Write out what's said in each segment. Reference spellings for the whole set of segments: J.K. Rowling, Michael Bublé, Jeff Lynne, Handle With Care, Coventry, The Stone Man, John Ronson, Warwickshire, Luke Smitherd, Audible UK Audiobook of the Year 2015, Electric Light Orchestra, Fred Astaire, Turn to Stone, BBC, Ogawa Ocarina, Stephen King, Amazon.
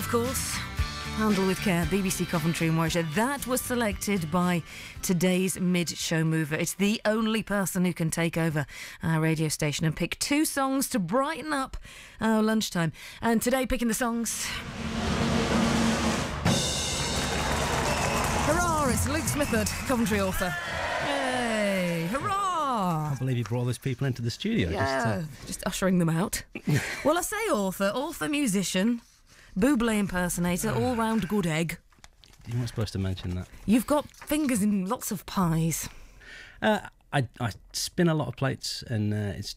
of course. Handle With Care, BBC Coventry and Warwickshire. That was selected by today's mid-show mover. It's the only person who can take over our radio station and pick two songs to brighten up our lunchtime. And today, picking the songs... Hurrah! It's Luke Smitherd, Coventry author. Hey! Hurrah! I believe you brought all those people into the studio. Yeah, just ushering them out. Well, I say author, musician, Bublé impersonator, all-round good egg. You weren't supposed to mention that. You've got fingers in lots of pies. I spin a lot of plates, and it's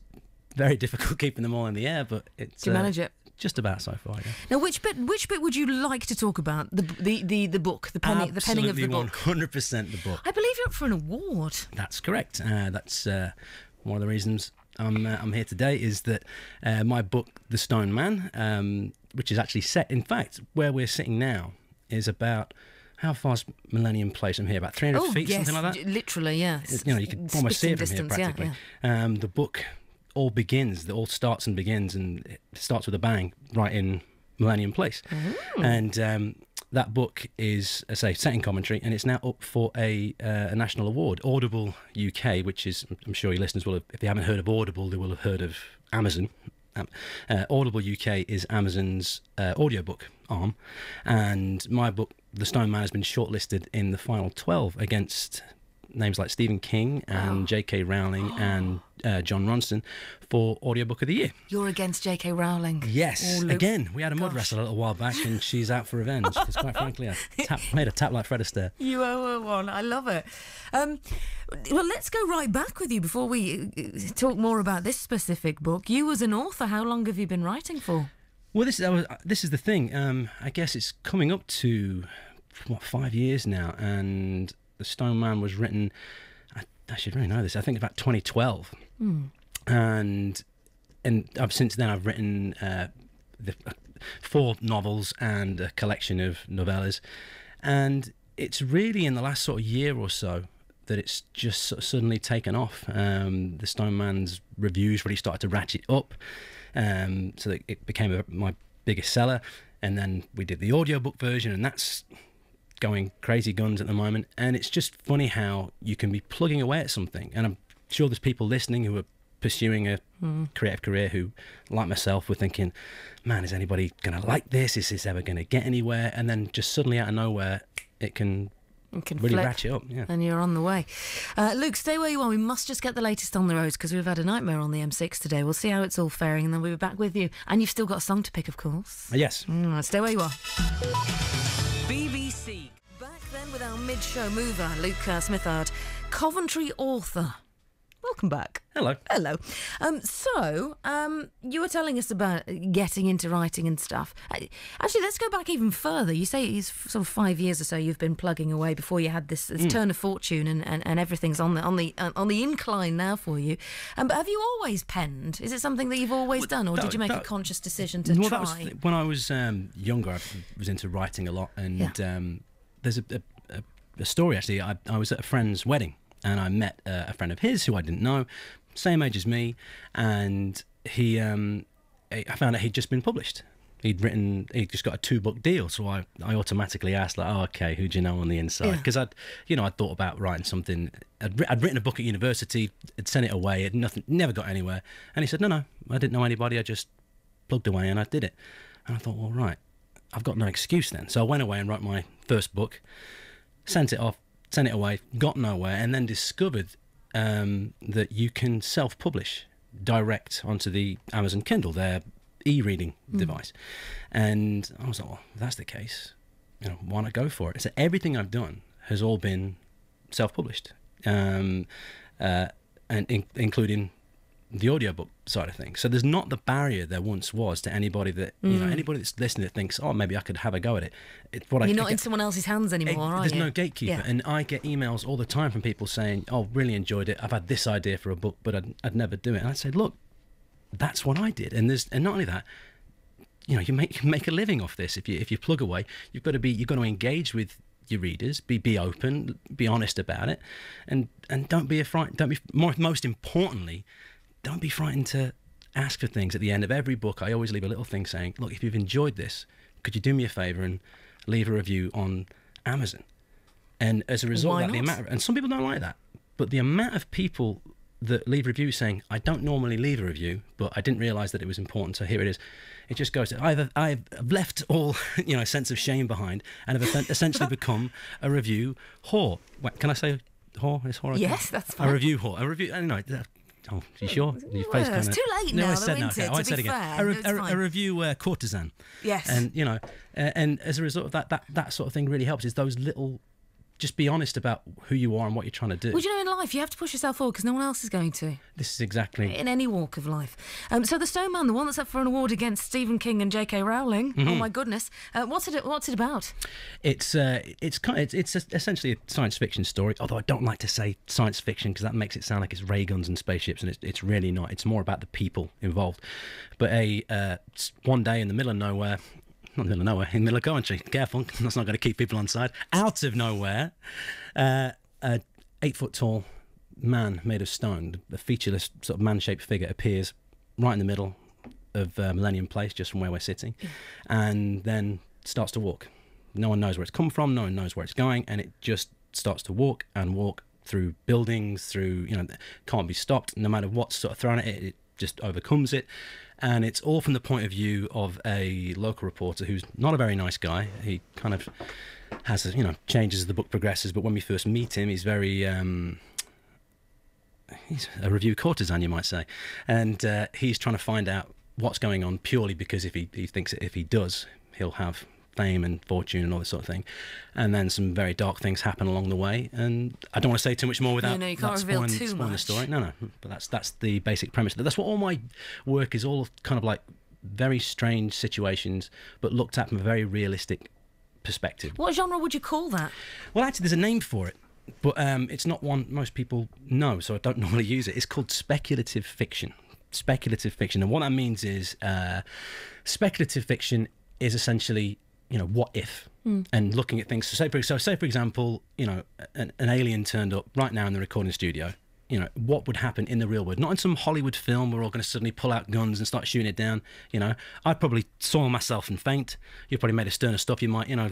very difficult keeping them all in the air, but it's... Do you manage it? Just about so far, yeah. Now, which bit would you like to talk about? The book, the penning of the book? Absolutely, 100% the book. I believe you're up for an award. That's correct. That's one of the reasons I'm here today, is that my book, The Stone Man, which is actually set, in fact, where we're sitting now, is about... How far's Millennium Place from here? About 300 feet, yes, something like that? Literally, yeah. You know, you can almost see it from distance, here, practically. Yeah, yeah. The book... all starts and begins, and it starts with a bang right in Millennium Place. Mm-hmm. And that book is, as I say, set in Coventry, and it's now up for a national award, Audible UK, which is, I'm sure your listeners will have, if they haven't heard of Audible, they will have heard of Amazon. Audible UK is Amazon's audiobook arm, and my book, The Stone Man, has been shortlisted in the final 12 against names like Stephen King and J.K. Rowling and John Ronson for Audiobook of the Year. You're against J.K. Rowling. Yes, again. We had a mud wrestle a little while back, and she's out for revenge because, quite frankly, I made a tap like Fred Astaire. You owe her one. I love it. Well, let's go right back with you before we talk more about this specific book. You, as an author, how long have you been writing for? Well, this is the thing. I guess it's coming up to, what, 5 years now, and... The Stone Man was written, I should really know this, I think about 2012. Mm. And since then I've written 4 novels and a collection of novellas. And it's really in the last sort of year or so that it's just sort of suddenly taken off. The Stone Man's reviews really started to ratchet up, so that it became my biggest seller. And then we did the audiobook version, and that's... going crazy guns at the moment. And it's just funny how you can be plugging away at something, and I'm sure there's people listening who are pursuing a creative career who, like myself, were thinking, man, is anybody gonna like this, is this ever gonna get anywhere? And then just suddenly out of nowhere it can really ratchet up, yeah. And you're on the way. Luke, stay where you are. We must just get the latest on the roads, because we've had a nightmare on the M6 today. We'll see how it's all faring, and then we'll be back with you. And you've still got a song to pick, of course. Yes. Stay where you are. BBC. Back then with our mid-show mover, Luke Smitherd, Coventry author. Welcome back. Hello. Hello. So, you were telling us about getting into writing and stuff. Actually, let's go back even further. You say it's sort of 5 years or so you've been plugging away before you had this turn of fortune, and everything's on the incline now for you. But have you always penned? Is it something that you've always done, or did you make a conscious decision to try? When I was younger, I was into writing a lot, and there's a story, actually. I was at a friend's wedding, and I met a friend of his who I didn't know, same age as me, and he, I found out he'd just been published. He'd just got a 2-book deal, so I automatically asked, like, oh, okay, who do you know on the inside? Because I'd thought about writing something. I'd written a book at university, I'd sent it away, never got anywhere. And he said, no, I didn't know anybody, I just plugged away and I did it. And I thought, well, right, I've got no excuse then. So I went away and wrote my first book, sent it off, sent it away, got nowhere, and then discovered that you can self-publish direct onto the Amazon Kindle, their e-reading device. And I was like, well, if that's the case, you know, why not go for it? So everything I've done has all been self-published, and including the audiobook side of things. So there's not the barrier there once was to anybody that, you know, anybody that's listening that thinks, oh, maybe I could have a go at it. You're not in someone else's hands anymore, are you? There's no gatekeeper. Yeah. And I get emails all the time from people saying, oh, really enjoyed it, I've had this idea for a book, but I'd never do it. And I said, look, that's what I did. And not only that, you know, you make a living off this. If you plug away, you've got to engage with your readers, be open, be honest about it, and don't be afraid. Most importantly, don't be frightened to ask for things. At the end of every book, I always leave a little thing saying, look, if you've enjoyed this, could you do me a favour and leave a review on Amazon? And as a result of that, the amount of, and some people don't like that, but the amount of people that leave reviews saying, I don't normally leave a review, but I didn't realise that it was important, so here it is. It just goes to, I've left all, you know, sense of shame behind and have essentially become a review whore. Wait, can I say whore? Is whore okay? Yes, that's fine. A review whore. A review, I don't know. Oh, you sure? Your face kind of... It's too late now, the winter, to be fair. A review courtesan. Yes. And, you know, and as a result of that, that sort of thing really helps, is those little... Just be honest about who you are and what you're trying to do. Well, you know, in life, you have to push yourself forward because no one else is going to. This is exactly... In any walk of life. So The Stone Man, the one that's up for an award against Stephen King and J.K. Rowling, oh my goodness, what's it about? It's essentially a science fiction story, although I don't like to say science fiction because that makes it sound like it's ray guns and spaceships, and it's really not. It's more about the people involved. But one day in the middle of nowhere... Not in the middle of nowhere, in the middle of Coventry. Careful, that's not going to keep people on side. Out of nowhere, a 8-foot-tall man made of stone, a featureless sort of man-shaped figure, appears right in the middle of Millennium Place, just from where we're sitting, and then starts to walk. No one knows where it's come from, no one knows where it's going, and it just starts to walk and walk through buildings, through, you know, can't be stopped. No matter what's sort of thrown at it, it just overcomes it. And it's all from the point of view of a local reporter who's not a very nice guy. He kind of has, you know, changes as the book progresses. But when we first meet him, he's very, he's a review courtesan, you might say. And he's trying to find out what's going on purely because he thinks that if he does, he'll have fame and fortune and all this sort of thing. And then some very dark things happen along the way. And I don't want to say too much more without you can't reveal too spoiling much. The story. No, but that's the basic premise. That's what all my work is, all kind of like very strange situations, but looked at from a very realistic perspective. What genre would you call that? Well, actually, there's a name for it, but it's not one most people know, so I don't normally use it. It's called speculative fiction. Speculative fiction. And what that means is speculative fiction is essentially... you know, what if, and looking at things. So say for example, you know, an alien turned up right now in the recording studio. You know, what would happen in the real world? Not in some Hollywood film where we're all going to suddenly pull out guns and start shooting it down. You know, I'd probably soil myself and faint. You've probably made a stern of stuff. You might, you know,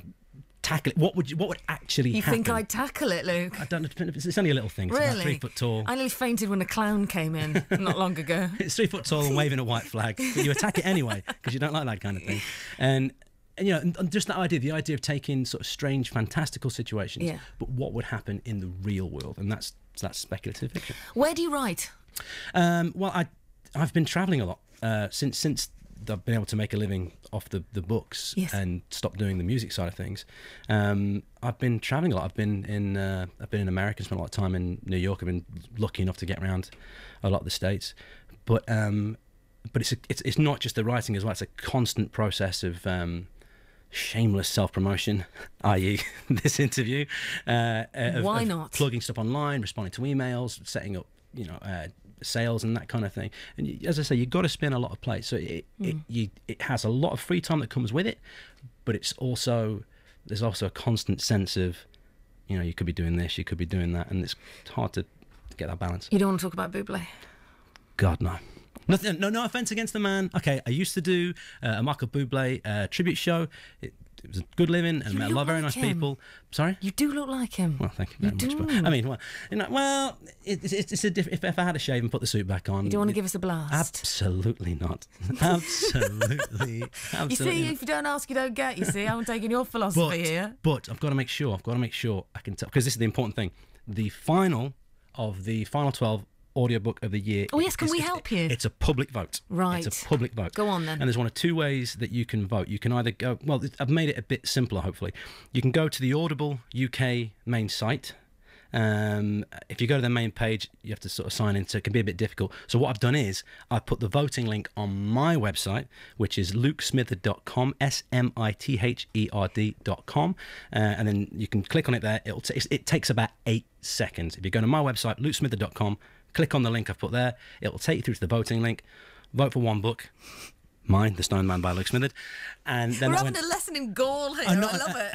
tackle it. What would actually happen? You think I'd tackle it, Luke? I don't know. It's only a little thing. It's really? About 3 foot tall. I nearly fainted when a clown came in not long ago. It's 3 foot tall and waving a white flag. But you attack it anyway because you don't like that kind of thing. And, you know, just that idea, the idea of taking sort of strange, fantastical situations, but what would happen in the real world? And that's speculative fiction. Where do you write? Well, I've been travelling a lot since I've been able to make a living off the books and stop doing the music side of things. I've been travelling a lot. I've been in America, spent a lot of time in New York. I've been lucky enough to get around a lot of the States. But it's not just the writing as well. It's a constant process of... shameless self-promotion, i.e. this interview. Why not? Plugging stuff online, responding to emails, setting up, you know, sales and that kind of thing. And as I say, you've got to spin a lot of plates. So it has a lot of free time that comes with it, but it's also, there's also a constant sense of, you know, you could be doing this, you could be doing that, and it's hard to get that balance. You don't want to talk about Bublé? God, no. Nothing, no offence against the man. Okay, I used to do a Michael Bublé tribute show. It was a good living and met a lot of very nice people. Sorry? You do look like him. Well, thank you very much. But, I mean, well, you know, it's a different... If I had a shave and put the suit back on... You don't want to give us a blast? Absolutely not. Absolutely. You see, not. If you don't ask, you don't get, you see. I'm taking your philosophy here. But I've got to make sure I can tell... Because this is the important thing. The final of the final 12... Audiobook of the Year. Oh yes, can we help you? It's a public vote. Right. It's a public vote. Go on then. And there's one of two ways that you can vote. You can either go, well, I've made it a bit simpler, hopefully. You can go to the Audible UK main site. If you go to their main page, you have to sort of sign in, so it can be a bit difficult. So what I've done is I've put the voting link on my website, which is lukesmitherd.com, smitherd.com, and then you can click on it there. It takes about 8 seconds. If you go to my website, lukesmitherd.com, click on the link I've put there, it'll take you through to the voting link. Vote for one book. Mine, The Stone Man by Luke Smitherd. And then we're having a lesson in gall here. I love it.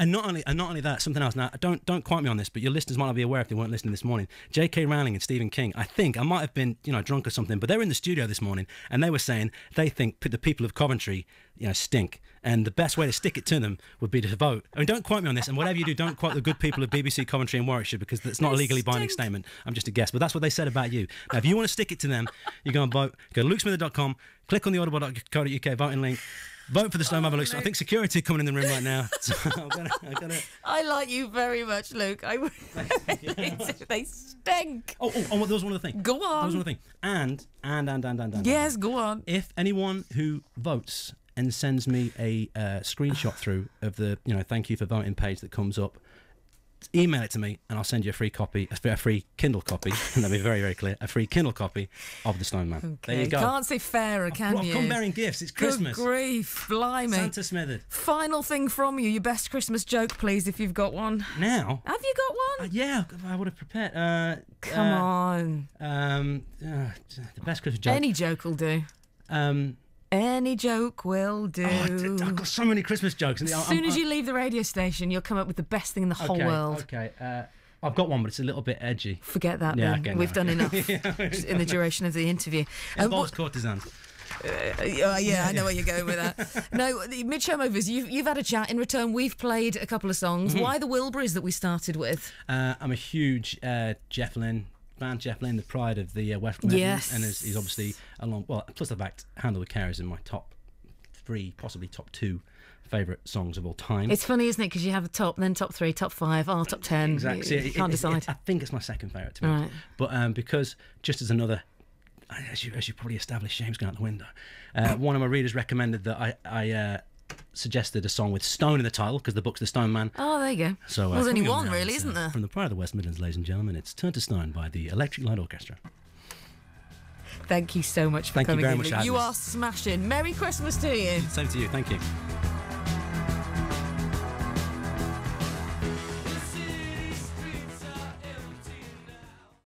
And not only that, something else. Now, don't quote me on this, but your listeners might not be aware if they weren't listening this morning. J.K. Rowling and Stephen King. I think I might have been, you know, drunk or something, but they were in the studio this morning and they were saying they think the people of Coventry you know, stink. And the best way to stick it to them would be to vote. I mean, don't quote me on this, and whatever you do, don't quote the good people of BBC Coventry and Warwickshire, because that's not a legally binding statement. I'm just a guest, but that's what they said about you. Now, if you want to stick it to them, you go and vote. Go to lukesmitherd.com, click on the audible.co.uk voting link, vote for the Stone Man. Luke. I think security are coming in the room right now. So I like you very much, Luke. They stink. Oh, there was one other thing. Go on. There was one other thing. And. Yes, go on. If anyone who votes and sends me a screenshot through of the, you know, thank you for voting page that comes up, email it to me and I'll send you a free copy, a free Kindle copy, and that'll be very, very clear, a free Kindle copy of The Stone Man. Okay. There you go. Can't say fairer, can you? I've come bearing gifts, it's Christmas. Good grief, blimey. Santa Smitherd. Final thing from you, your best Christmas joke, please, if you've got one. Now? Have you got one? Yeah, I would have prepared. Come on. The best Christmas joke. Any joke will do. Any joke will do. Oh, I've got so many Christmas jokes. As soon as you leave the radio station, you'll come up with the best thing in the whole world. Okay, I've got one, but it's a little bit edgy. Forget that, yeah, then. We've done enough in the duration of the interview. Involves courtisans. Yeah, I know where you're going with that. No, the mid-show movers, you've had a chat. In return, we've played a couple of songs. Why the Wilburys that we started with? I'm a huge Jeff Lynne fan. Jeff Lynne, the pride of the West Midlands, and is obviously along. Well, plus the fact, Handle With Care is in my top three, possibly top two favourite songs of all time. It's funny, isn't it? Because you have a top, then top three, top five, top ten. Exactly. You can't decide. I think it's my second favourite, to be honest. Right. But because just as another, as you probably established, James going out the window. One of my readers recommended that I suggested a song with stone in the title, because the book's The Stone Man. Oh, there you go. So there's only one, really, isn't there? From the pride of the West Midlands, ladies and gentlemen, it's Turn to Stone by the Electric Light Orchestra. Thank you so much for coming in. Thank you very much. You are smashing. Merry Christmas to you. Same to you. Thank you.